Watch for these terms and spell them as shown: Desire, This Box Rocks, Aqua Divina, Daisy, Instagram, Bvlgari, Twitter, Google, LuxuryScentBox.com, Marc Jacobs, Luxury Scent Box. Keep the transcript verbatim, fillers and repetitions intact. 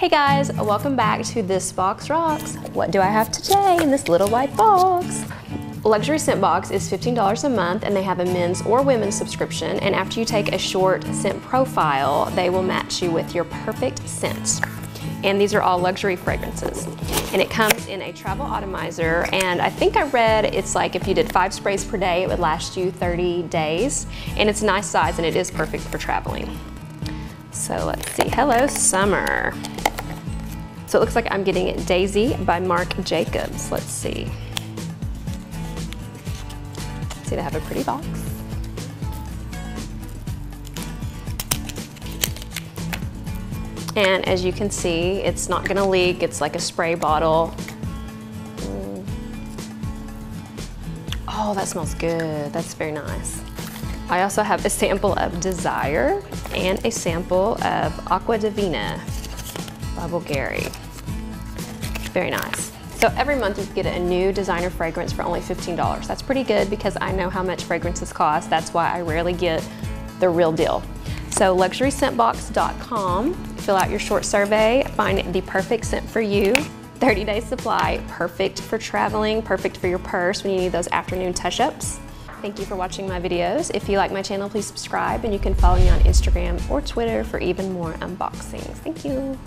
Hey guys, welcome back to This Box Rocks. What do I have today in this little white box? Luxury Scent Box is fifteen dollars a month and they have a men's or women's subscription, and after you take a short scent profile, they will match you with your perfect scent. And these are all luxury fragrances. And it comes in a travel atomizer, and I think I read it's like if you did five sprays per day, it would last you thirty days. And it's a nice size and it is perfect for traveling. So let's see, hello summer. So it looks like I'm getting it Daisy by Marc Jacobs. Let's see. See, they have a pretty box. And as you can see, it's not gonna leak. It's like a spray bottle. Mm. Oh, that smells good. That's very nice. I also have a sample of Desire and a sample of Aqua Divina by Bvlgari. Very nice. So every month you get a new designer fragrance for only fifteen dollars. That's pretty good because I know how much fragrances cost. That's why I rarely get the real deal. So Luxury Scent Box dot com, fill out your short survey, find the perfect scent for you. thirty day supply, perfect for traveling, perfect for your purse when you need those afternoon touch-ups. Thank you for watching my videos. If you like my channel, please subscribe, and you can follow me on Instagram or Twitter for even more unboxings. Thank you.